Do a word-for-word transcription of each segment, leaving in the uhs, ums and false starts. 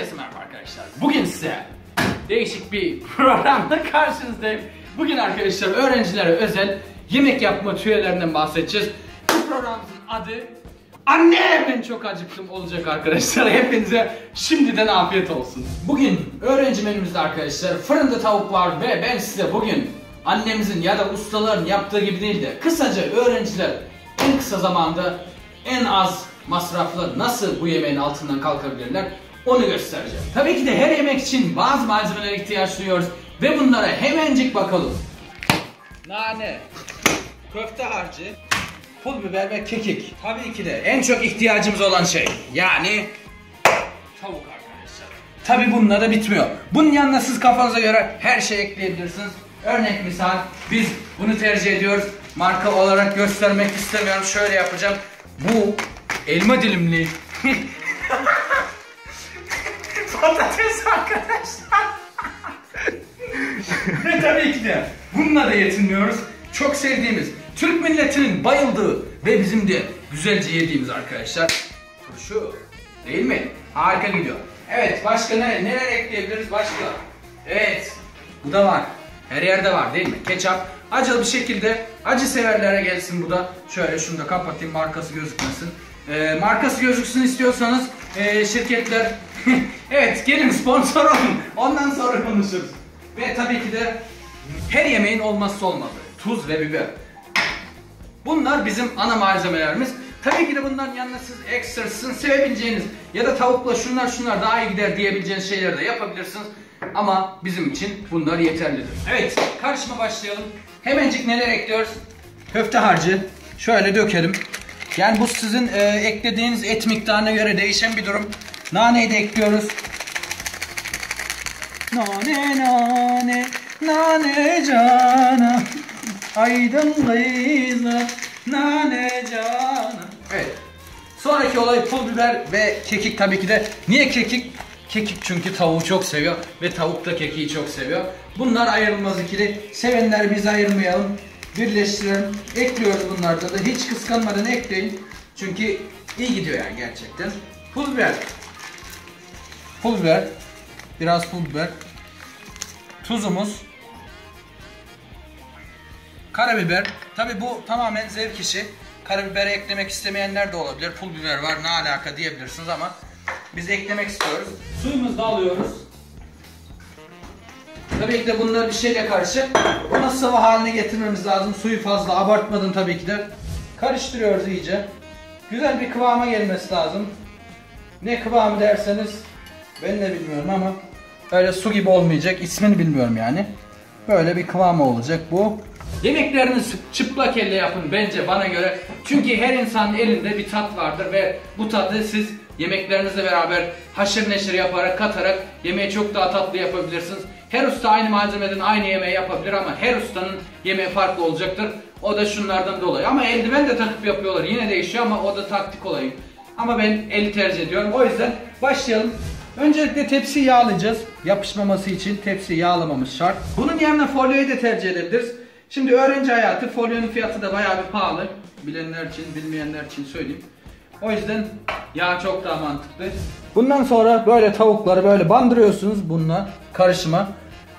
Herkese merhaba arkadaşlar. Bugün size değişik bir programla karşınızdayım. Bugün arkadaşlar öğrencilere özel yemek yapma tüylerinden bahsedeceğiz. Bu programımızın adı Annemden Çok Acıktım olacak arkadaşlar. Hepinize şimdiden afiyet olsun. Bugün öğrenci menümüzde arkadaşlar fırında tavuk var ve ben size bugün annemizin ya da ustaların yaptığı gibi değil de kısaca öğrenciler en kısa zamanda en az masrafla nasıl bu yemeğin altından kalkabilirler onu göstereceğim. Tabii ki de her yemek için bazı malzemelere ihtiyaç duyuyoruz ve bunlara hemencik bakalım. Nane, köfte harcı, pul biber ve kekik. Tabii ki de en çok ihtiyacımız olan şey yani tavuk arkadaşlar. Tabii bununla da bitmiyor. Bunun yanına siz kafanıza göre her şey ekleyebilirsiniz. Örnek misal biz bunu tercih ediyoruz. Marka olarak göstermek istemiyorum. Şöyle yapacağım. Bu elma dilimli patates arkadaşlar. Ve tabii ki de bununla da yetinmiyoruz. Çok sevdiğimiz, Türk milletinin bayıldığı ve bizim de güzelce yediğimiz arkadaşlar turşu. Değil mi? Harika gidiyor. Evet, başka ne, neler ekleyebiliriz? Başka. Evet. Bu da var. Her yerde var değil mi? Ketçap. Acılı bir şekilde acı severlere gelsin bu da. Şöyle şunu da kapatayım markası gözükmesin. Ee, markası gözüksün istiyorsanız ee, şirketler evet gelin sponsor olun. Ondan sonra konuşuruz. Ve tabii ki de her yemeğin olmazsa olmazı tuz ve biber. Bunlar bizim ana malzemelerimiz. Tabii ki de bunların yanına siz ekstra sizin sevebileceğiniz ya da tavukla şunlar şunlar daha iyi gider diyebileceğiniz şeyleri de yapabilirsiniz. Ama bizim için bunlar yeterlidir. Evet, karışıma başlayalım. Hemencik neler ekliyoruz? Köfte harcı. Şöyle dökelim. Yani bu sizin e, eklediğiniz et miktarına göre değişen bir durum. Naneyi de ekliyoruz. Nane nane nane cana aydın kızı nane cana. Evet. Sonraki olay pul biber ve kekik tabii ki de. Niye kekik? Kekik çünkü tavuğu çok seviyor ve tavuk da kekiği çok seviyor. Bunlar ayrılmaz ikili. Sevenler biz ayırmayalım. Birleştirelim. Ekliyoruz bunlarda da. Hiç kıskanmadan ekleyin. Çünkü iyi gidiyor yani gerçekten. Pul biber. Pul biber. Biraz pul biber. Tuzumuz. Karabiber. Tabi bu tamamen zevk işi. Karabiber eklemek istemeyenler de olabilir. Pul biber var ne alaka diyebilirsiniz ama biz eklemek istiyoruz. Suyumuzu da alıyoruz. Tabii ki de bunları bir şeyle karışıp ona sıvı haline getirmemiz lazım. Suyu fazla abartmadan tabii ki de. Karıştırıyoruz iyice. Güzel bir kıvama gelmesi lazım. Ne kıvamı derseniz ben de bilmiyorum ama öyle su gibi olmayacak. İsmini bilmiyorum yani. Böyle bir kıvamı olacak bu. Yemeklerini çıplak elle yapın bence bana göre. Çünkü her insanın elinde bir tat vardır ve bu tadı siz yemeklerinizle beraber haşır neşir yaparak, katarak yemeği çok daha tatlı yapabilirsiniz. Her usta aynı malzemeden aynı yemeği yapabilir ama her ustanın yemeği farklı olacaktır. O da şunlardan dolayı. Ama eldiven de takıp yapıyorlar. Yine değişiyor ama o da taktik olayı. Ama ben eli tercih ediyorum. O yüzden başlayalım. Öncelikle tepsiyi yağlayacağız. Yapışmaması için tepsiyi yağlamamız şart. Bunun yanına folyoyu da tercih edebiliriz. Şimdi öğrenci hayatı, folyonun fiyatı da bayağı bir pahalı. Bilenler için, bilmeyenler için söyleyeyim. O yüzden yağ çok daha mantıklı. Bundan sonra böyle tavukları böyle bandırıyorsunuz bununla karışıma.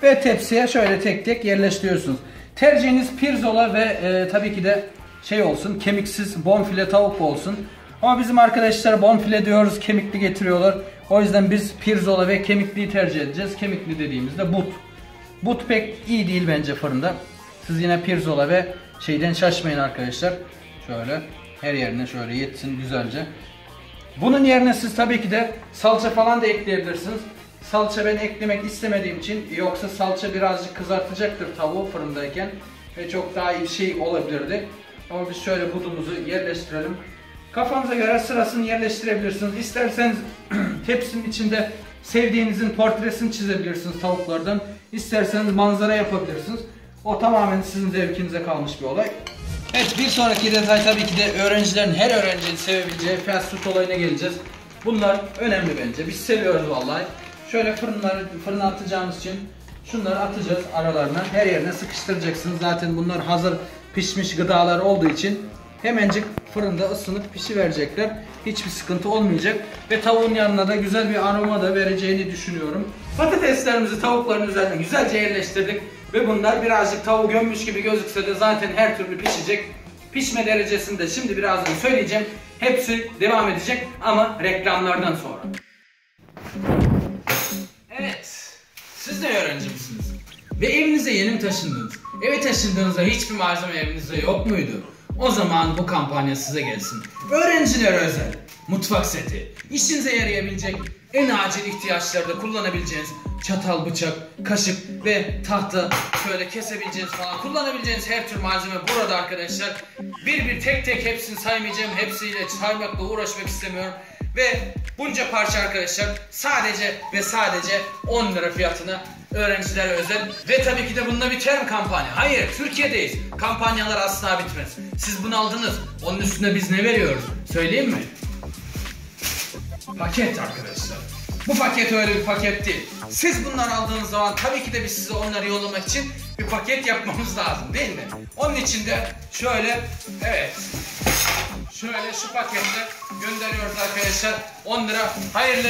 Ve tepsiye şöyle tek tek yerleştiriyorsunuz. Tercihiniz pirzola ve e, tabii ki de şey olsun, kemiksiz bonfile tavuk olsun. Ama bizim arkadaşlar bonfile diyoruz, kemikli getiriyorlar. O yüzden biz pirzola ve kemikliyi tercih edeceğiz. Kemikli dediğimizde but. But pek iyi değil bence fırında. Siz yine pirzola ve şeyden şaşmayın arkadaşlar. Şöyle her yerine şöyle yetsin güzelce. Bunun yerine siz tabii ki de salça falan da ekleyebilirsiniz. Salça ben eklemek istemediğim için, yoksa salça birazcık kızartacaktır tavuğu fırındayken ve çok daha iyi şey olabilirdi. Ama biz şöyle budumuzu yerleştirelim. Kafanıza göre sırasını yerleştirebilirsiniz. İsterseniz tepsinin içinde sevdiğinizin portresini çizebilirsiniz tavuklardan. İsterseniz manzara yapabilirsiniz. O tamamen sizin zevkinize kalmış bir olay. Evet, bir sonraki detay tabii ki de öğrencilerin, her öğrencinin sevebileceği fast food olayına geleceğiz. Bunlar önemli bence. Biz seviyoruz vallahi. Şöyle fırınları, fırına atacağımız için şunları atacağız aralarına. Her yerine sıkıştıracaksınız. Zaten bunlar hazır pişmiş gıdalar olduğu için Hemencik fırında ısınıp pişiverecekler. Hiçbir sıkıntı olmayacak. Ve tavuğun yanına da güzel bir aroma da vereceğini düşünüyorum. Patateslerimizi tavukların üzerine güzelce yerleştirdik. Ve bunlar birazcık tavuğu gömmüş gibi gözükse de zaten her türlü pişecek. Pişme derecesini de şimdi birazdan söyleyeceğim. Hepsi devam edecek ama reklamlardan sonra. Evet, siz de öğrenci misiniz? Ve evinize yeni mi taşındınız? Eve taşındığınızda hiçbir malzeme evinizde yok muydu? O zaman bu kampanya size gelsin. Öğrencilere özel mutfak seti, işinize yarayabilecek, en acil ihtiyaçlarda kullanabileceğiniz çatal, bıçak, kaşık ve tahta, şöyle kesebileceğiniz falan, kullanabileceğiniz her tür malzeme burada arkadaşlar. Bir bir tek tek hepsini saymayacağım, hepsiyle saymakla uğraşmak istemiyorum. Ve bunca parça arkadaşlar sadece ve sadece on lira fiyatına, öğrencilere özel. Ve tabii ki de bununla biter mi kampanya? Hayır, Türkiye'deyiz. Kampanyalar asla bitmez. Siz bunu aldınız, onun üstüne biz ne veriyoruz? Söyleyeyim mi? Paket arkadaşlar. Bu paket öyle bir paket değil. Siz bunları aldığınız zaman tabii ki de biz size onları yollamak için bir paket yapmamız lazım değil mi? Onun için de şöyle, evet, şöyle şu paketle gönderiyoruz arkadaşlar. on lira, hayırlı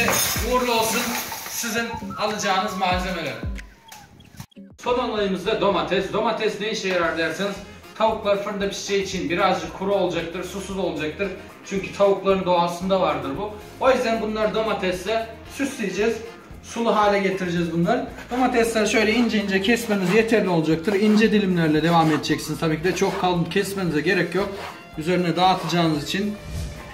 uğurlu olsun sizin alacağınız malzemeler. Son olayımız da domates. Domates ne işe yarar derseniz, tavuklar fırında pişeceği için birazcık kuru olacaktır, susuz olacaktır. Çünkü tavukların doğasında vardır bu. O yüzden bunları domatesle süsleyeceğiz. Sulu hale getireceğiz bunları. Domatesler şöyle ince ince kesmeniz yeterli olacaktır. İnce dilimlerle devam edeceksiniz. Tabii ki de çok kalın kesmenize gerek yok. Üzerine dağıtacağınız için.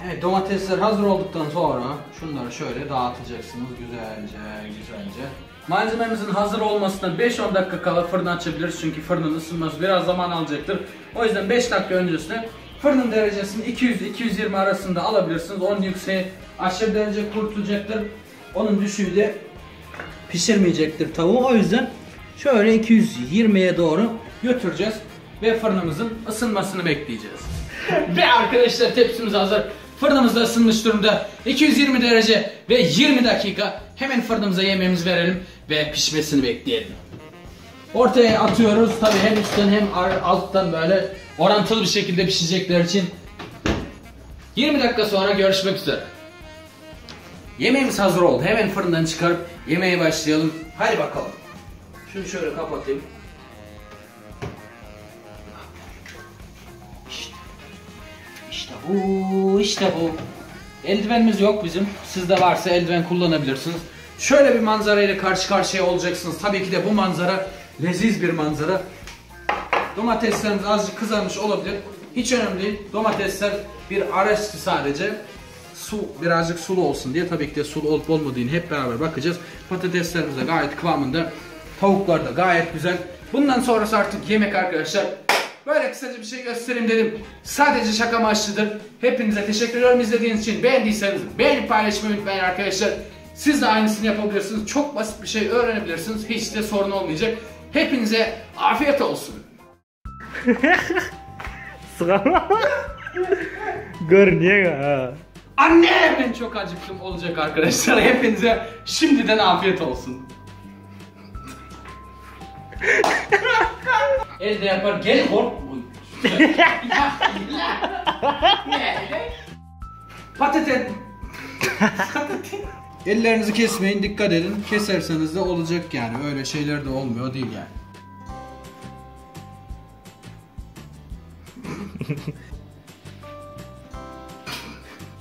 Evet, domatesler hazır olduktan sonra şunları şöyle dağıtacaksınız güzelce güzelce. Malzememizin hazır olmasına beş on dakika kala fırını açabiliriz. Çünkü fırının ısınması biraz zaman alacaktır. O yüzden beş dakika öncesine fırının derecesini iki yüz ile iki yüz yirmi arasında alabilirsiniz. Onun yükseği aşırı derece kurtulacaktır. Onun düşüğü de pişirmeyecektir tavuğu. O yüzden şöyle iki yüz yirmiye doğru götüreceğiz ve fırınımızın ısınmasını bekleyeceğiz. Ve arkadaşlar tepsimiz hazır. Fırınımız da ısınmış durumda. iki yüz yirmi derece ve yirmi dakika. Hemen fırınımıza yemeğimizi verelim ve pişmesini bekleyelim. Ortaya atıyoruz. Tabii hem üstten hem alttan böyle orantılı bir şekilde pişecekler için. yirmi dakika sonra görüşmek üzere. Yemeğimiz hazır oldu. Hemen fırından çıkarıp yemeğe başlayalım. Hadi bakalım. Şunu şöyle kapatayım. İşte bu, işte bu. Eldivenimiz yok bizim. Sizde varsa eldiven kullanabilirsiniz. Şöyle bir manzara ile karşı karşıya olacaksınız. Tabii ki de bu manzara leziz bir manzara. Domateslerimiz azıcık kızarmış olabilir. Hiç önemli değil. Domatesler bir araçtı sadece. Su birazcık sulu olsun diye. Tabii ki de sulu olup olmadığını hep beraber bakacağız. Patateslerimiz de gayet kıvamında. Tavuklar da gayet güzel. Bundan sonrası artık yemek arkadaşlar. Böyle kısaca bir şey göstereyim dedim. Sadece şaka amaçlıdır. Hepinize teşekkür ediyorum izlediğiniz için. Beğendiyseniz beğenip paylaşmayı unutmayın arkadaşlar. Siz de aynısını yapabilirsiniz. Çok basit bir şey öğrenebilirsiniz. Hiç de sorun olmayacak. Hepinize afiyet olsun. Sıkama. Gör niye ha? Anne, ben çok acıktım olacak arkadaşlar. Hepinize şimdiden afiyet olsun. Elde yapar gel kork. Patates. Ellerinizi kesmeyin, dikkat edin. Keserseniz de olacak yani. Öyle şeyler de olmuyor değil yani.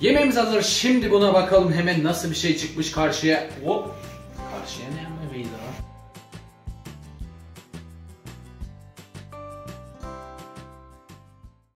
Yemeğimiz hazır. Şimdi buna bakalım hemen nasıl bir şey çıkmış karşıya. Hop. Karşıya ne yapmayız abi?